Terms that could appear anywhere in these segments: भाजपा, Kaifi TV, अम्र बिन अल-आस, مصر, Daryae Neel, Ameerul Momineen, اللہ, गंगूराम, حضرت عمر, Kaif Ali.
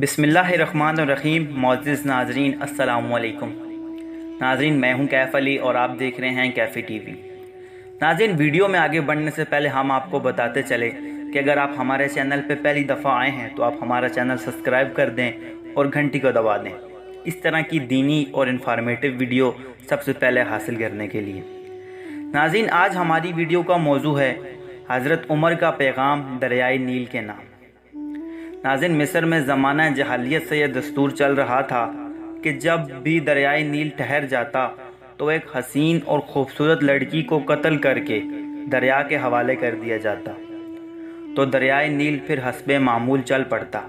बिस्मिल्लाहिर्रहमानिर्रहीम। मौज़िज़ नाज़रीन, अस्सलामुअलैकुम। नाज़रीन, मैं हूं कैफ अली और आप देख रहे हैं कैफ़ी टीवी। नाज़रीन, वीडियो में आगे बढ़ने से पहले हम आपको बताते चले कि अगर आप हमारे चैनल पे पहली दफ़ा आए हैं तो आप हमारा चैनल सब्सक्राइब कर दें और घंटी को दबा दें, इस तरह की दीनी और इन्फॉर्मेटिव वीडियो सबसे पहले हासिल करने के लिए। नाज़रीन, आज हमारी वीडियो का मौजू है हज़रत उमर का पैगाम दरियाए नील के नाम। नाज़रीन, मिस्र में ज़माना जहालियत से यह दस्तूर चल रहा था कि जब भी दरियाए नील ठहर जाता तो एक हसीन और ख़ूबसूरत लड़की को कत्ल करके दरिया के हवाले कर दिया जाता, तो दरियाए नील फिर हस्बे मामूल चल पड़ता।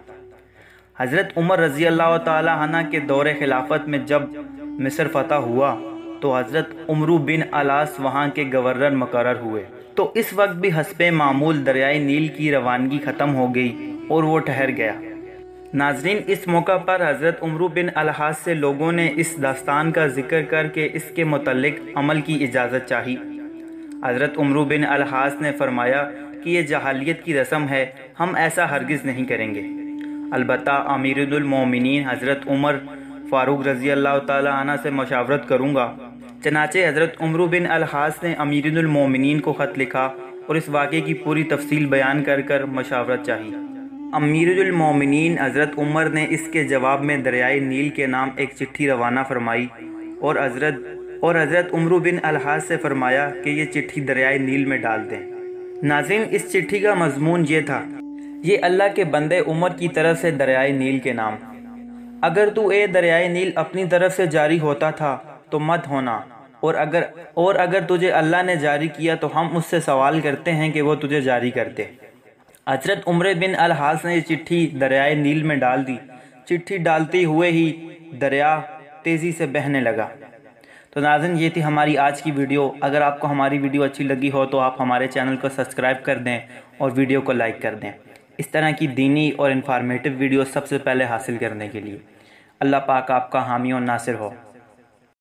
हज़रत उमर रज़ी अल्लाह ताला अन्हु के दौरे खिलाफत में जब मिस्र फतह हुआ तो हज़रत अम्र बिन अल-आस वहाँ के गवर्नर मुकर्रर हुए, तो इस वक्त भी हस्बे मामूल दरियाए नील की रवानगी ख़त्म हो गई और वो ठहर गया। नाज़रीन, इस मौका पर हज़रत अम्र बिन अल-आस से लोगों ने इस दास्तान का जिक्र करके इसके मुतल्लिक अमल की इजाज़त चाही। हज़रत अम्र बिन अल-आस ने फरमाया कि ये जहालियत की रस्म है, हम ऐसा हरगिज़ नहीं करेंगे। अलबत्ता अमीरुल मोमिनीन हज़रत उमर फ़ारूक रज़ी अल्लाह ताला अन्हु से मशावरत करूँगा। चनाचे हज़रत अम्र बिन अल-आस ने अमीरुल मोमिनीन को ख़त लिखा और इस वाक़े की पूरी तफसील बयान कर कर मशावरत चाही। अमीरुल मोमिनीन हज़रत उमर ने इसके जवाब में दरियाए नील के नाम एक चिट्ठी रवाना फरमाई और हज़रत अम्र बिन अल-आस से फरमाया कि ये चिट्ठी दरियाए नील में डाल दें। नाज़रीन, इस चिट्ठी का मजमून ये था, ये अल्लाह के बंदे उमर की तरफ से दरियाए नील के नाम, अगर तू ए दरियाए नील अपनी तरफ से जारी होता था तो मत होना, और अगर तुझे अल्लाह ने जारी किया तो हम उससे सवाल करते हैं कि वो तुझे जारी करते। हज़रत उमर बिन अल-आस ने ये चिट्ठी दरियाए नील में डाल दी। चिट्ठी डालते हुए ही दरिया तेज़ी से बहने लगा। तो नाज़रीन, ये थी हमारी आज की वीडियो। अगर आपको हमारी वीडियो अच्छी लगी हो तो आप हमारे चैनल को सब्सक्राइब कर दें और वीडियो को लाइक कर दें, इस तरह की दीनी और इन्फॉर्मेटिव वीडियो सबसे पहले हासिल करने के लिए। अल्लाह पाक आपका हामी और नासिर हो।